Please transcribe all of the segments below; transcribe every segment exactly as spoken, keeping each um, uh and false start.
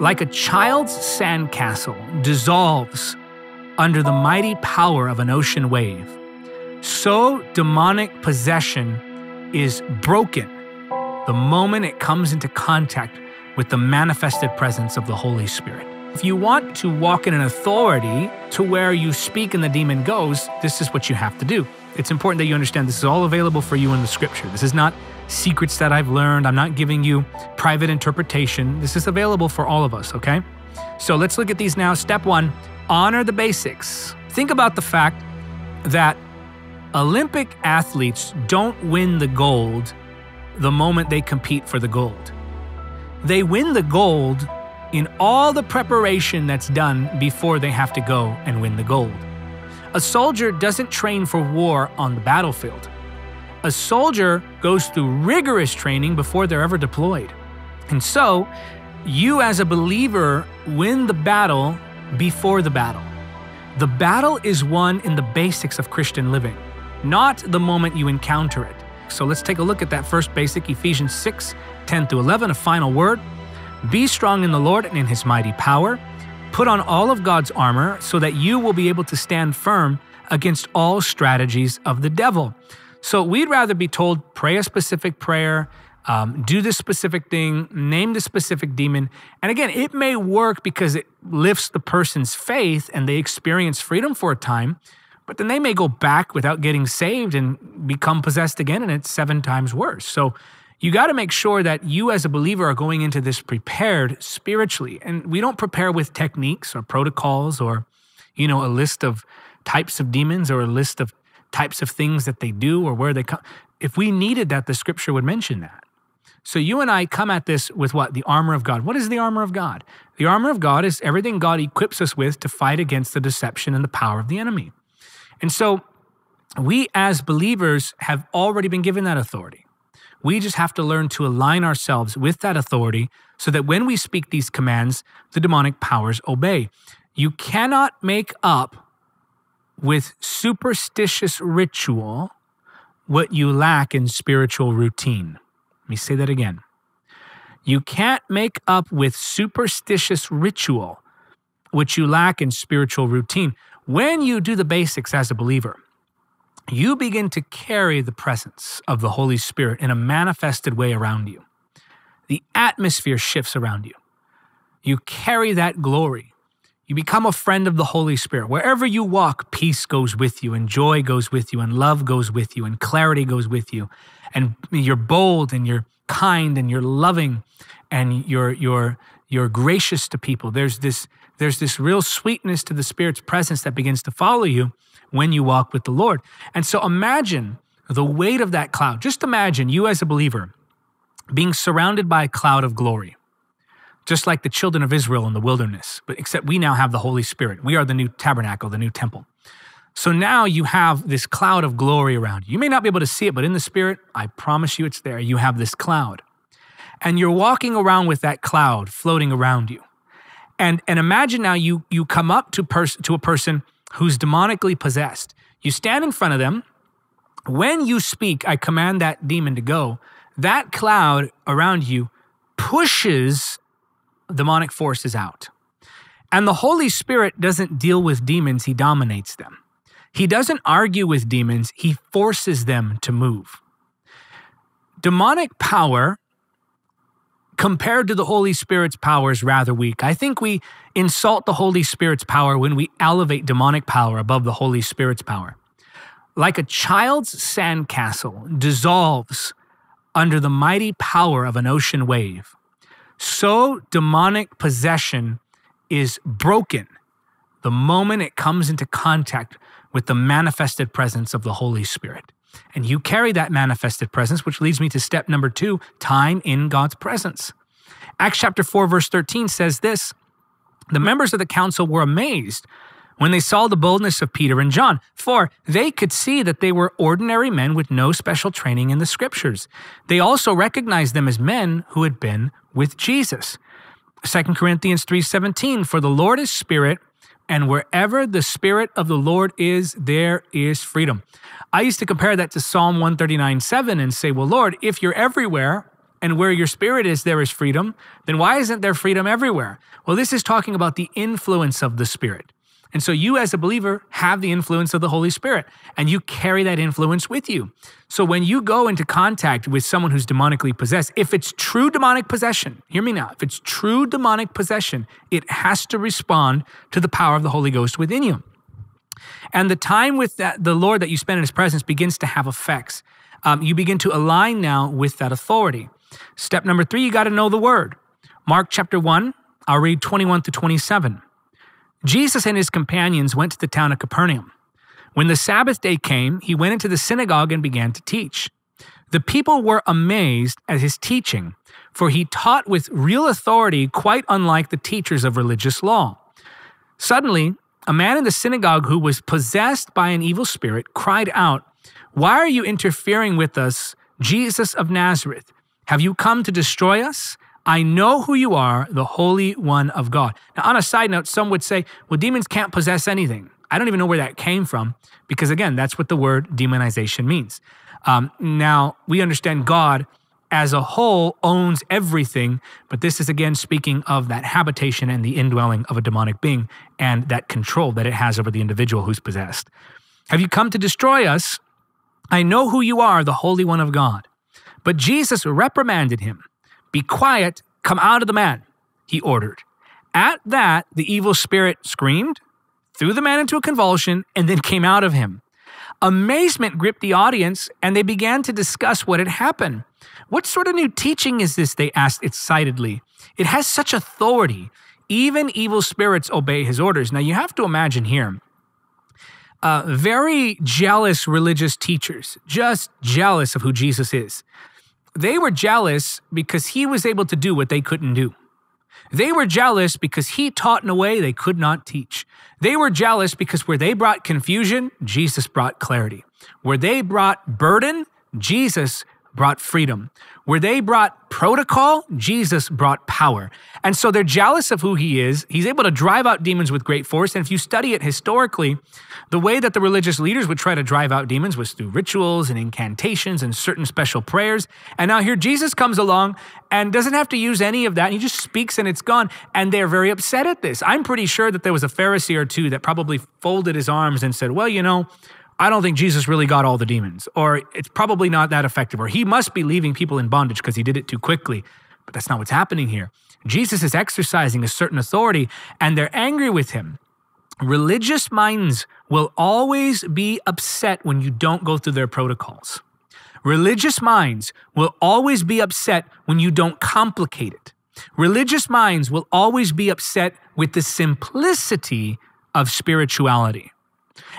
like a child's sandcastle dissolves under the mighty power of an ocean wave, so demonic possession is broken the moment it comes into contact with the manifested presence of the Holy Spirit. If you want to walk in an authority to where you speak and the demon goes, this is what you have to do. It's important that you understand this is all available for you in the scripture. This is not secrets that I've learned. I'm not giving you private interpretation. This is available for all of us, okay? So let's look at these now. Step one, honor the basics. Think about the fact that Olympic athletes don't win the gold the moment they compete for the gold. They win the gold in all the preparation that's done before they have to go and win the gold. A soldier doesn't train for war on the battlefield. A soldier goes through rigorous training before they're ever deployed. And so, you as a believer win the battle before the battle. The battle is won in the basics of Christian living, not the moment you encounter it. So let's take a look at that first basic, Ephesians six, ten through eleven, a final word. Be strong in the Lord and in his mighty power. Put on all of God's armor so that you will be able to stand firm against all strategies of the devil. So we'd rather be told, pray a specific prayer, um, do this specific thing, name the specific demon. And again, it may work because it lifts the person's faith and they experience freedom for a time, but then they may go back without getting saved and become possessed again, and it's seven times worse. So you got to make sure that you as a believer are going into this prepared spiritually. And we don't prepare with techniques or protocols or, you know, a list of types of demons or a list of types of things that they do or where they come. If we needed that, the scripture would mention that. So you and I come at this with what? The armor of God. What is the armor of God? The armor of God is everything God equips us with to fight against the deception and the power of the enemy. And so we as believers have already been given that authority. We just have to learn to align ourselves with that authority so that when we speak these commands, the demonic powers obey. You cannot make up with superstitious ritual what you lack in spiritual routine. Let me say that again. You can't make up with superstitious ritual what you lack in spiritual routine. When you do the basics as a believer, you begin to carry the presence of the Holy Spirit in a manifested way around you. The atmosphere shifts around you. You carry that glory. You become a friend of the Holy Spirit. Wherever you walk, peace goes with you, and joy goes with you, and love goes with you, and clarity goes with you. And you're bold, and you're kind, and you're loving, and you're, you're, you're gracious to people. There's this, there's this real sweetness to the Spirit's presence that begins to follow you when you walk with the Lord. And so imagine the weight of that cloud. Just imagine you as a believer being surrounded by a cloud of glory, just like the children of Israel in the wilderness, but except we now have the Holy Spirit. We are the new tabernacle, the new temple. So now you have this cloud of glory around you. You may not be able to see it, but in the Spirit, I promise you it's there. You have this cloud. And you're walking around with that cloud floating around you. And, and imagine now you, you come up to, pers to a person who's demonically possessed. You stand in front of them. When you speak, I command that demon to go. That cloud around you pushes demonic forces out. And the Holy Spirit doesn't deal with demons, he dominates them. He doesn't argue with demons, he forces them to move. Demonic power compared to the Holy Spirit's power is rather weak. I think we insult the Holy Spirit's power when we elevate demonic power above the Holy Spirit's power. Like a child's sandcastle dissolves under the mighty power of an ocean wave, so demonic possession is broken the moment it comes into contact with the manifested presence of the Holy Spirit. And you carry that manifested presence, which leads me to step number two, time in God's presence. Acts chapter four, verse thirteen says this, the members of the council were amazed when they saw the boldness of Peter and John, for they could see that they were ordinary men with no special training in the scriptures. They also recognized them as men who had been with Jesus. Second Corinthians three seventeen, for the Lord is spirit, and wherever the spirit of the Lord is, there is freedom. I used to compare that to Psalm one thirty-nine, seven and say, well, Lord, if you're everywhere and where your spirit is, there is freedom, then why isn't there freedom everywhere? Well, this is talking about the influence of the Spirit. And so you as a believer have the influence of the Holy Spirit, and you carry that influence with you. So when you go into contact with someone who's demonically possessed, if it's true demonic possession, hear me now, if it's true demonic possession, it has to respond to the power of the Holy Ghost within you. And the time with that, the Lord that you spend in His presence begins to have effects. Um, you begin to align now with that authority. Step number three, you got to know the Word. Mark chapter one, I'll read twenty-one through twenty-seven. Jesus and his companions went to the town of Capernaum. When the Sabbath day came, he went into the synagogue and began to teach. The people were amazed at his teaching, for he taught with real authority, quite unlike the teachers of religious law. Suddenly, a man in the synagogue who was possessed by an evil spirit cried out, "Why are you interfering with us, Jesus of Nazareth? Have you come to destroy us? I know who you are, the Holy One of God." Now, on a side note, some would say, well, demons can't possess anything. I don't even know where that came from, because again, that's what the word demonization means. Um, now, we understand God as a whole owns everything, but this is again speaking of that habitation and the indwelling of a demonic being and that control that it has over the individual who's possessed. "Have you come to destroy us? I know who you are, the Holy One of God." But Jesus reprimanded him. "Be quiet, come out of the man," he ordered. At that, the evil spirit screamed, threw the man into a convulsion, and then came out of him. Amazement gripped the audience, and they began to discuss what had happened. "What sort of new teaching is this?" they asked excitedly. "It has such authority. Even evil spirits obey his orders." Now, you have to imagine here, uh, very jealous religious teachers, just jealous of who Jesus is. They were jealous because he was able to do what they couldn't do. They were jealous because he taught in a way they could not teach. They were jealous because where they brought confusion, Jesus brought clarity. Where they brought burden, Jesus brought freedom. Where they brought protocol, Jesus brought power. And so they're jealous of who he is. He's able to drive out demons with great force. And if you study it historically, the way that the religious leaders would try to drive out demons was through rituals and incantations and certain special prayers. And now here Jesus comes along and doesn't have to use any of that. He just speaks and it's gone. And they're very upset at this. I'm pretty sure that there was a Pharisee or two that probably folded his arms and said, well, you know, I don't think Jesus really got all the demons, or it's probably not that effective, or he must be leaving people in bondage because he did it too quickly. But that's not what's happening here. Jesus is exercising a certain authority, and they're angry with him. Religious minds will always be upset when you don't go through their protocols. Religious minds will always be upset when you don't complicate it. Religious minds will always be upset with the simplicity of spirituality.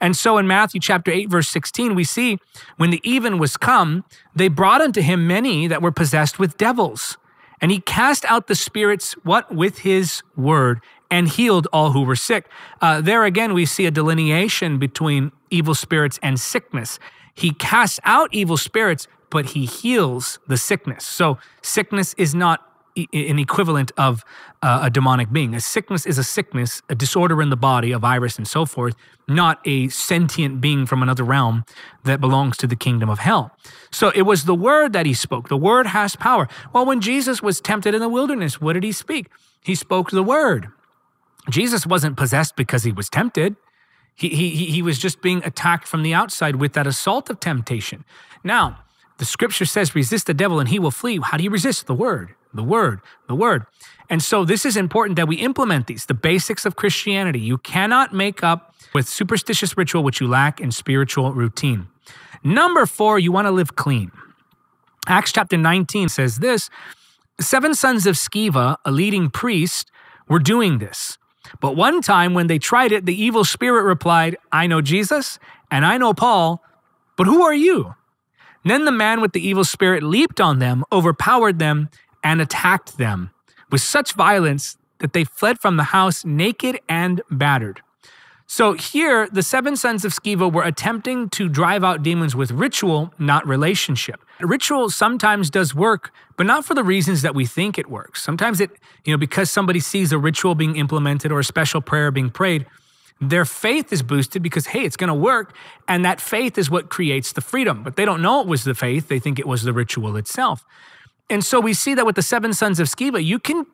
And so in Matthew chapter eight, verse sixteen, we see when the even was come, they brought unto him many that were possessed with devils. And he cast out the spirits, what? With his word, and healed all who were sick. Uh, there again, we see a delineation between evil spirits and sickness. He casts out evil spirits, but he heals the sickness. So sickness is not an equivalent of uh, a demonic being. A sickness is a sickness, a disorder in the body, a virus and so forth, not a sentient being from another realm that belongs to the kingdom of hell. So it was the word that he spoke. The word has power. Well, when Jesus was tempted in the wilderness, what did he speak? He spoke the word. Jesus wasn't possessed because he was tempted. He, he, he was just being attacked from the outside with that assault of temptation. Now, the scripture says, resist the devil and he will flee. How do you resist? The word. The word, the word. And so this is important that we implement these, the basics of Christianity. You cannot make up with superstitious ritual what you lack in spiritual routine. Number four, you want to live clean. Acts chapter nineteen says this, seven sons of Sceva, a leading priest, were doing this. But one time when they tried it, the evil spirit replied, I know Jesus and I know Paul, but who are you? And then the man with the evil spirit leaped on them, overpowered them, and attacked them with such violence that they fled from the house naked and battered. So here, the seven sons of Sceva were attempting to drive out demons with ritual, not relationship. Ritual sometimes does work, but not for the reasons that we think it works. Sometimes it, you know, because somebody sees a ritual being implemented or a special prayer being prayed, their faith is boosted because, hey, it's going to work. And that faith is what creates the freedom. But they don't know it was the faith. They think it was the ritual itself. And so we see that with the seven sons of Sceva, you can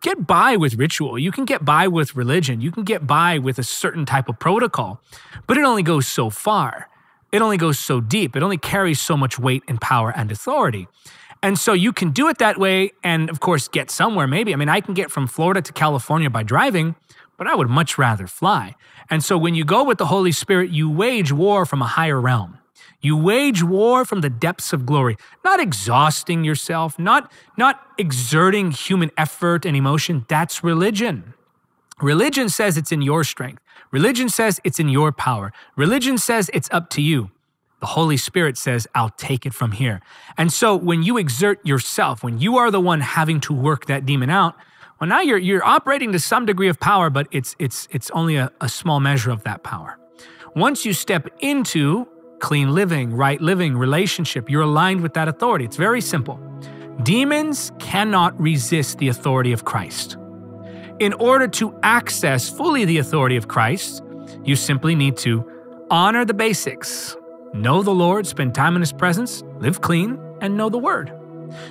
get by with ritual. You can get by with religion. You can get by with a certain type of protocol, but it only goes so far. It only goes so deep. It only carries so much weight and power and authority. And so you can do it that way and, of course, get somewhere maybe. I mean, I can get from Florida to California by driving, but I would much rather fly. And so when you go with the Holy Spirit, you wage war from a higher realm. You wage war from the depths of glory, not exhausting yourself, not, not exerting human effort and emotion. That's religion. Religion says it's in your strength. Religion says it's in your power. Religion says it's up to you. The Holy Spirit says, I'll take it from here. And so when you exert yourself, when you are the one having to work that demon out, well, now you're, you're operating to some degree of power, but it's, it's, it's only a, a small measure of that power. Once you step into clean living, right living, relationship, you're aligned with that authority. It's very simple. Demons cannot resist the authority of Christ. In order to access fully the authority of Christ, you simply need to honor the basics. Know the Lord, spend time in His presence, live clean, and know the Word.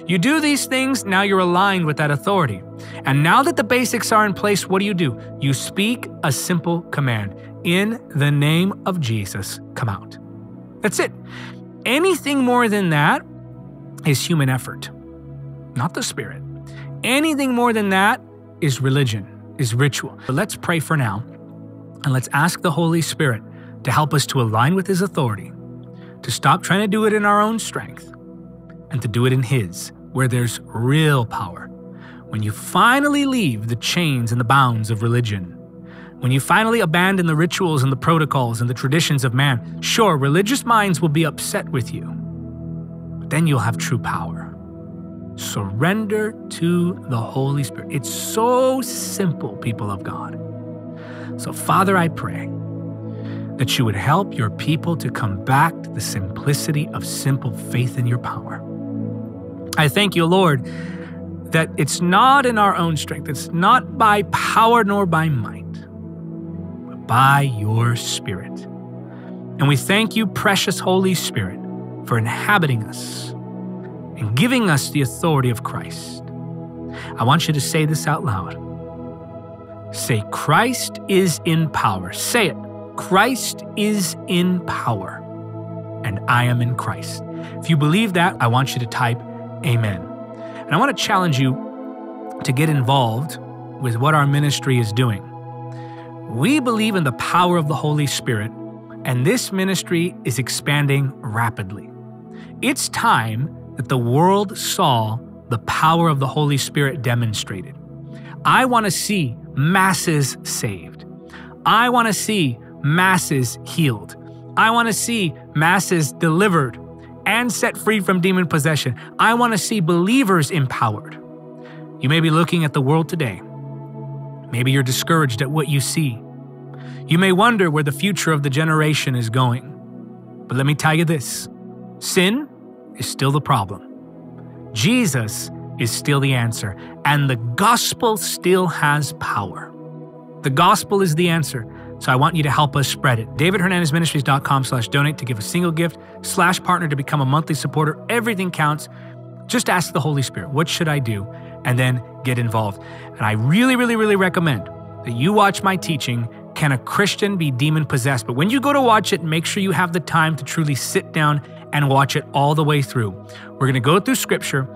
You do these things, now you're aligned with that authority. And now that the basics are in place, what do you do? You speak a simple command. In the name of Jesus, come out. That's it. Anything more than that is human effort, not the Spirit. Anything more than that is religion, is ritual. But let's pray for now, and let's ask the Holy Spirit to help us to align with His authority, to stop trying to do it in our own strength, and to do it in His, where there's real power. When you finally leave the chains and the bounds of religion, when you finally abandon the rituals and the protocols and the traditions of man, sure, religious minds will be upset with you, but then you'll have true power. Surrender to the Holy Spirit. It's so simple, people of God. So, Father, I pray that you would help your people to come back to the simplicity of simple faith in your power. I thank you, Lord, that it's not in our own strength. It's not by power nor by might, but by your Spirit. And we thank you, precious Holy Spirit, for inhabiting us and giving us the authority of Christ. I want you to say this out loud. Say, Christ is in power. Say it. Christ is in power, and I am in Christ. If you believe that, I want you to type amen. And I want to challenge you to get involved with what our ministry is doing. We believe in the power of the Holy Spirit, and this ministry is expanding rapidly. It's time that the world saw the power of the Holy Spirit demonstrated. I want to see masses saved. I want to see masses healed. I want to see masses delivered and set free from demon possession. I want to see believers empowered. You may be looking at the world today. Maybe you're discouraged at what you see. You may wonder where the future of the generation is going. But let me tell you this: sin is still the problem. Jesus is still the answer, and the gospel still has power. The gospel is the answer. So I want you to help us spread it. davidhernandezministries.com slash donate to give a single gift, slash partner to become a monthly supporter. Everything counts. Just ask the Holy Spirit, what should I do? And then get involved. And I really, really, really recommend that you watch my teaching, Can a Christian Be Demon Possessed? But when you go to watch it, make sure you have the time to truly sit down and watch it all the way through. We're going to go through scripture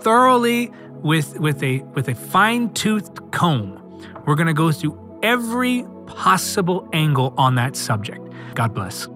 thoroughly with, with a, with a fine-toothed comb. We're going to go through every possible angle on that subject. God bless.